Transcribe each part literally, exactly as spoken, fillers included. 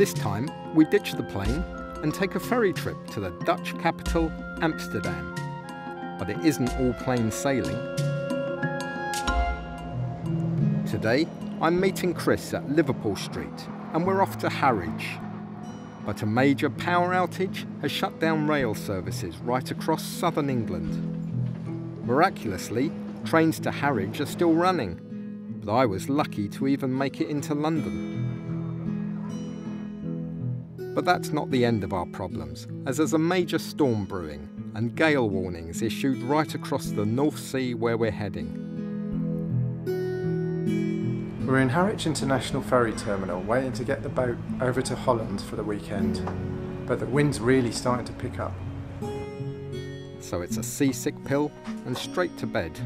This time, we ditch the plane and take a ferry trip to the Dutch capital, Amsterdam. But it isn't all plain sailing. Today, I'm meeting Chris at Liverpool Street, and we're off to Harwich. But a major power outage has shut down rail services right across southern England. Miraculously, trains to Harwich are still running, but I was lucky to even make it into London. But that's not the end of our problems, as there's a major storm brewing and gale warnings issued right across the North Sea where we're heading. We're in Harwich International Ferry Terminal, waiting to get the boat over to Holland for the weekend. But the wind's really starting to pick up. So it's a seasick pill and straight to bed.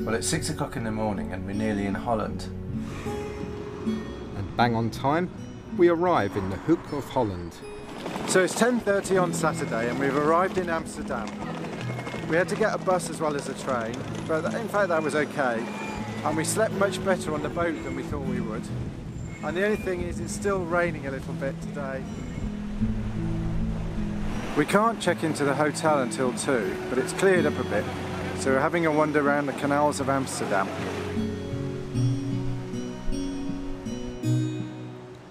Well, it's six o'clock in the morning and we're nearly in Holland. And bang on time, we arrive in the Hook of Holland. So it's ten thirty on Saturday and we've arrived in Amsterdam. We had to get a bus as well as a train, but in fact that was okay. And we slept much better on the boat than we thought we would. And the only thing is, it's still raining a little bit today. We can't check into the hotel until two, but it's cleared up a bit. So we're having a wander around the canals of Amsterdam.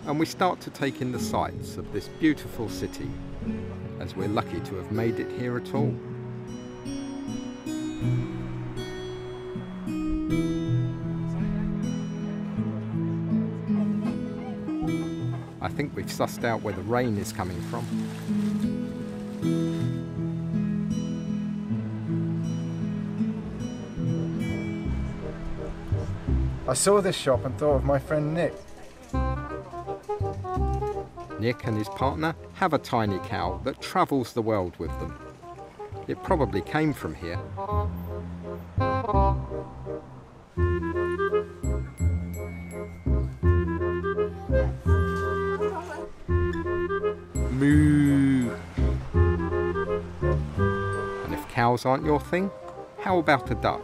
And we start to take in the sights of this beautiful city, as we're lucky to have made it here at all. I think we've sussed out where the rain is coming from. I saw this shop and thought of my friend Nick. Nick and his partner have a tiny cow that travels the world with them. It probably came from here. And if cows aren't your thing, how about a duck?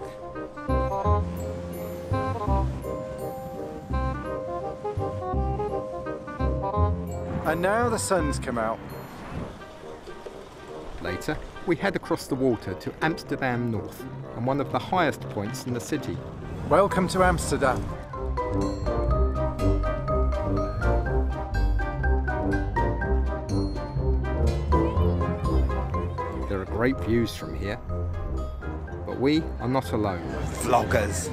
And now the sun's come out. Later, we head across the water to Amsterdam North, and one of the highest points in the city. Welcome to Amsterdam. Great views from here, but we are not alone. Vloggers.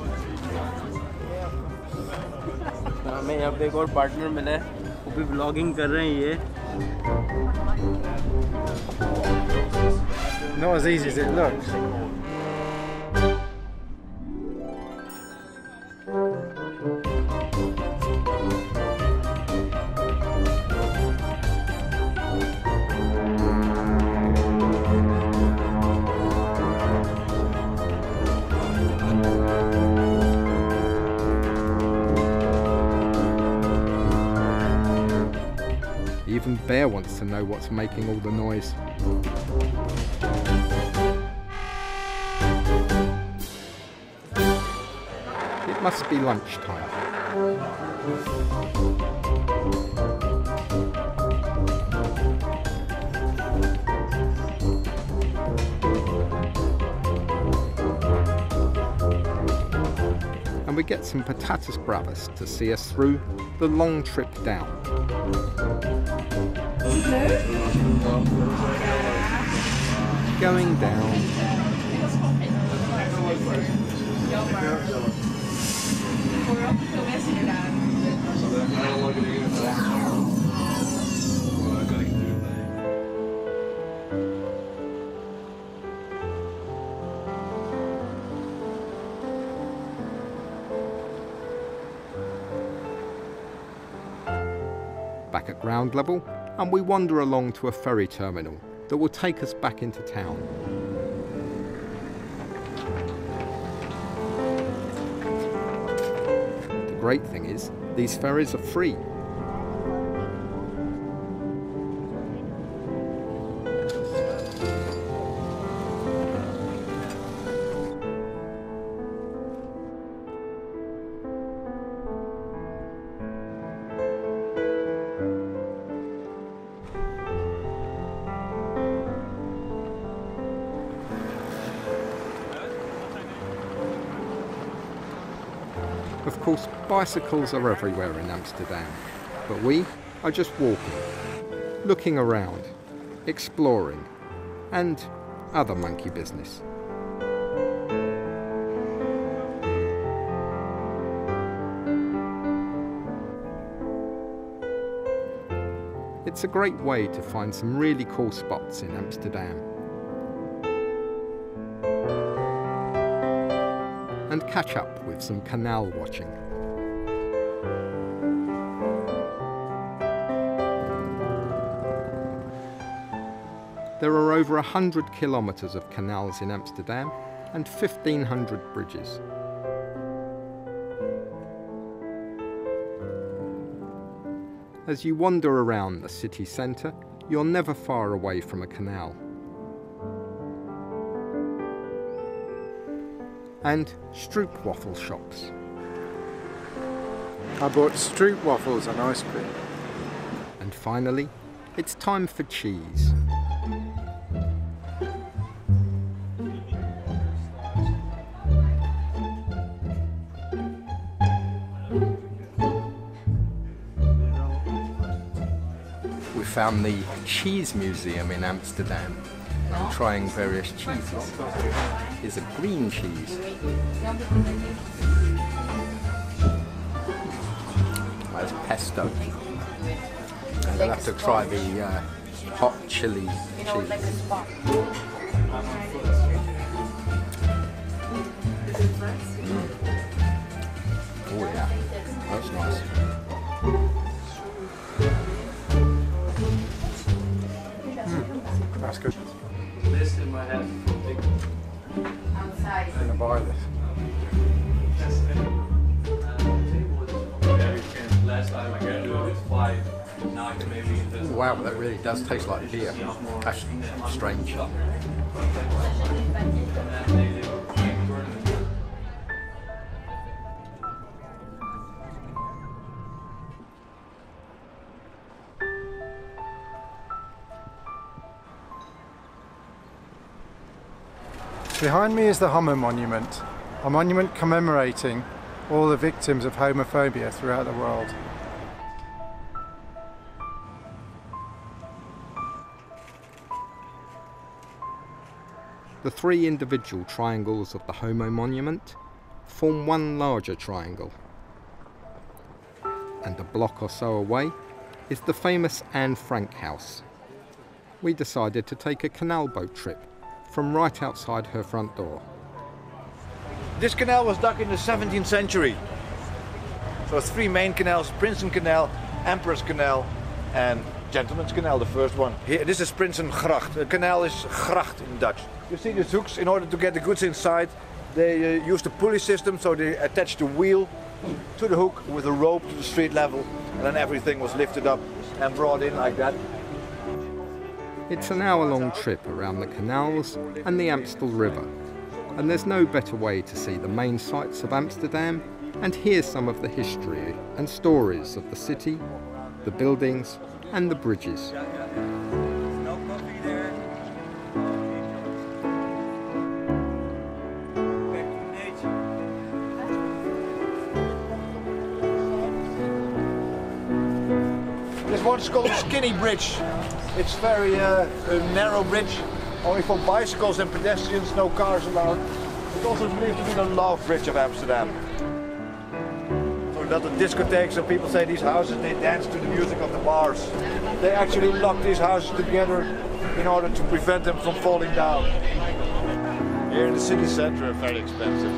Not as easy as it looks. Even Bear wants to know what's making all the noise. It must be lunchtime. And we get some Patatas Bravas to see us through the long trip down. Going down. Back at ground level, and we wander along to a ferry terminal that will take us back into town. The great thing is, these ferries are free. course, bicycles are everywhere in Amsterdam, but we are just walking, looking around, exploring, and other monkey business. It's a great way to find some really cool spots in Amsterdam. And catch up with some canal watching. There are over a hundred kilometres of canals in Amsterdam and fifteen hundred bridges. As you wander around the city centre, you're never far away from a canal. And stroopwaffle shops. I bought stroopwaffles and ice cream. And finally, it's time for cheese. We found the Cheese Museum in Amsterdam. And trying various cheeses. Here's a green cheese. That's pesto. I'm going to have to try the uh, hot chili cheese. Mm. Oh yeah, that's nice. I'm going to buy this. Wow, that really does taste like beer. That's strange. Behind me is the Homo Monument, a monument commemorating all the victims of homophobia throughout the world. The three individual triangles of the Homo Monument form one larger triangle. And a block or so away is the famous Anne Frank House. We decided to take a canal boat trip from right outside her front door. This canal was dug in the seventeenth century. So three main canals, Prinsen Canal, Emperor's Canal and Gentleman's Canal, the first one. Here, this is Prinsen Gracht. The canal is gracht in Dutch. You see these hooks, in order to get the goods inside, they uh, used the pulley system, so they attached the wheel to the hook with a rope to the street level, and then everything was lifted up and brought in like that. It's an hour-long trip around the canals and the Amstel River, and there's no better way to see the main sights of Amsterdam and hear some of the history and stories of the city, the buildings and the bridges. This one's called Skinny Bridge. It's very uh, a narrow bridge, only for bicycles and pedestrians, no cars allowed. It's also believed to be the love bridge of Amsterdam. So that the discotheques and people say these houses, they dance to the music of the bars. They actually lock these houses together in order to prevent them from falling down. Here in the city centre, very expensive.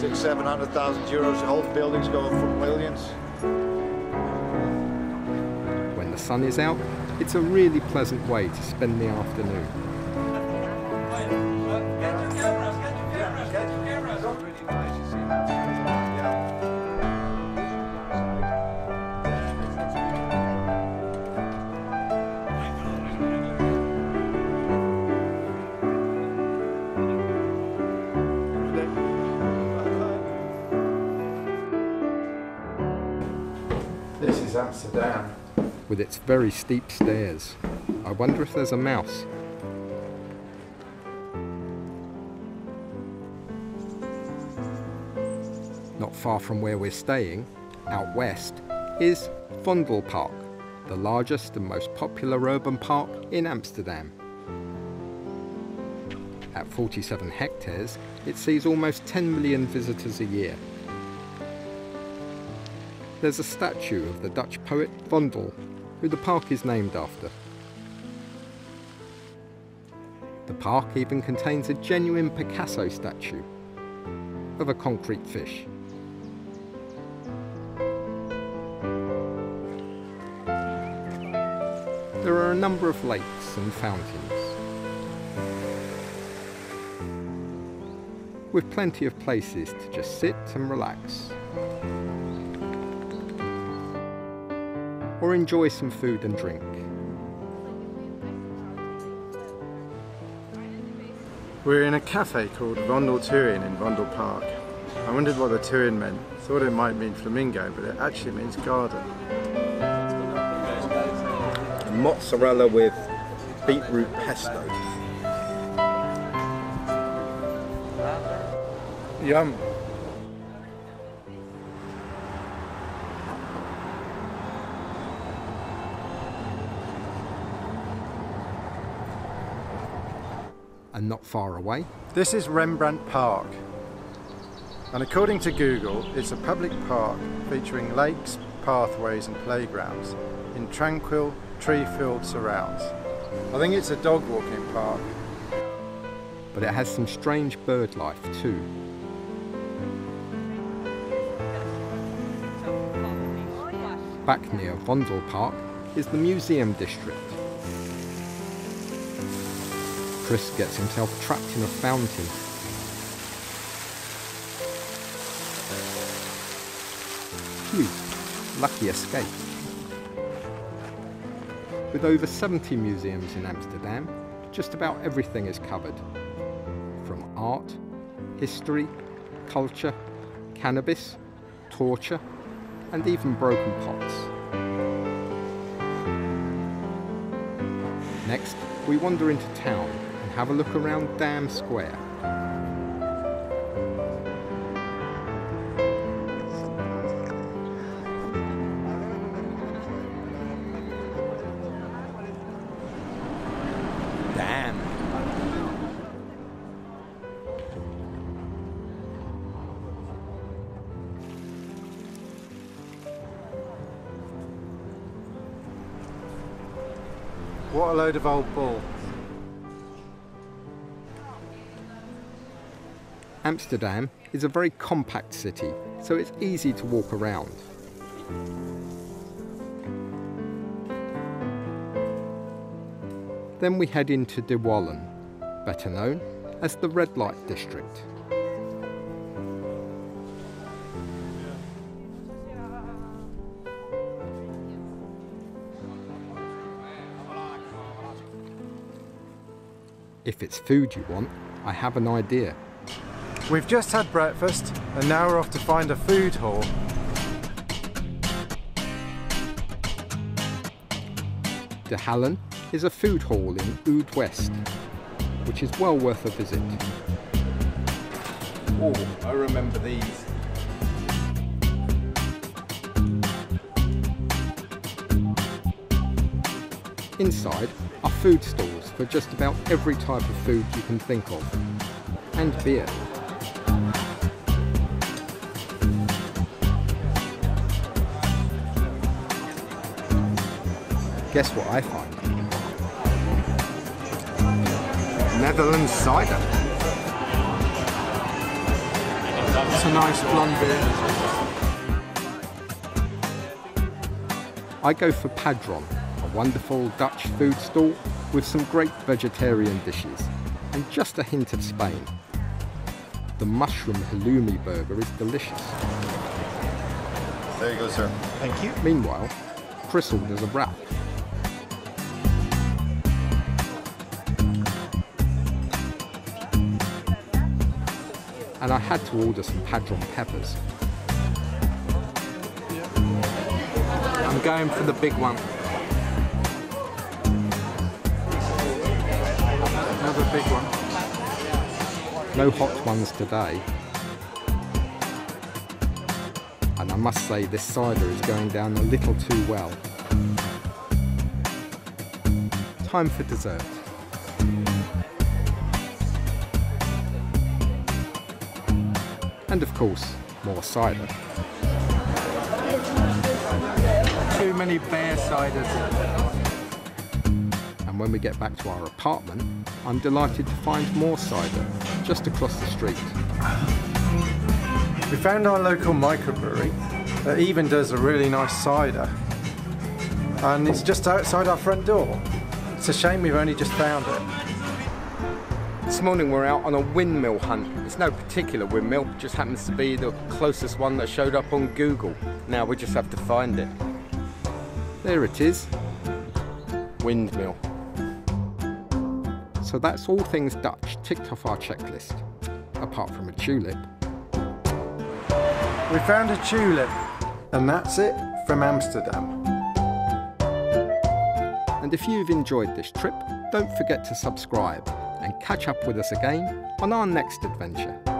Six, seven hundred thousand euros, whole buildings going for millions. When the sun is out, it's a really pleasant way to spend the afternoon. This is Amsterdam, with its very steep stairs. I wonder if there's a mouse. Not not far from where we're staying, out west, is Vondelpark, the largest and most popular urban park in Amsterdam. At forty-seven hectares, it sees almost ten million visitors a year. There's a statue of the Dutch poet Vondel, who the park is named after. The park even contains a genuine Picasso statue of a concrete fish. There are a number of lakes and fountains, with plenty of places to just sit and relax, or enjoy some food and drink. We're in a cafe called Vondeltuin in Vondelpark. I wondered what the Tuin meant. Thought it might mean flamingo, but it actually means garden. Mozzarella with beetroot pesto. Yum. And not far away, this is Rembrandt Park, and according to Google, it's a public park featuring lakes, pathways and playgrounds in tranquil, tree-filled surrounds. I think it's a dog walking park. But it has some strange bird life too. Back near Vondelpark is the museum district. Chris gets himself trapped in a fountain. Phew, lucky escape. With over seventy museums in Amsterdam, just about everything is covered. From art, history, culture, cannabis, torture, and even broken pots. Next, we wander into town. Have a look around Dam Square. Dam. What a load of old bull. Amsterdam is a very compact city, so it's easy to walk around. Then we head into De Wallen, better known as the Red Light District. If it's food you want, I have an idea. We've just had breakfast, and now we're off to find a food hall. De Hallen is a food hall in Oud West, which is well worth a visit. Oh, I remember these. Inside are food stalls for just about every type of food you can think of, and beer. Guess what I find? Netherlands cider. It's a nice blonde beer. I go for Padron, a wonderful Dutch food stall with some great vegetarian dishes and just a hint of Spain. The mushroom halloumi burger is delicious. There you go, sir. Thank you. Meanwhile, Chris orders a wrap. And I had to order some Padron peppers. I'm going for the big one. Another big one. No hot ones today. I must say this cider is going down a little too well. Time for dessert. And of course, more cider. Too many beer ciders. And when we get back to our apartment, I'm delighted to find more cider just across the street. We found our local microbrewery that even does a really nice cider, and it's just outside our front door. It's a shame we've only just found it. This morning we're out on a windmill hunt. It's no particular windmill, it just happens to be the closest one that showed up on Google. Now we just have to find it. There it is. Windmill. So that's all things Dutch ticked off our checklist, apart from a tulip. We found a tulip, and that's it from Amsterdam. And if you've enjoyed this trip, don't forget to subscribe and catch up with us again on our next adventure.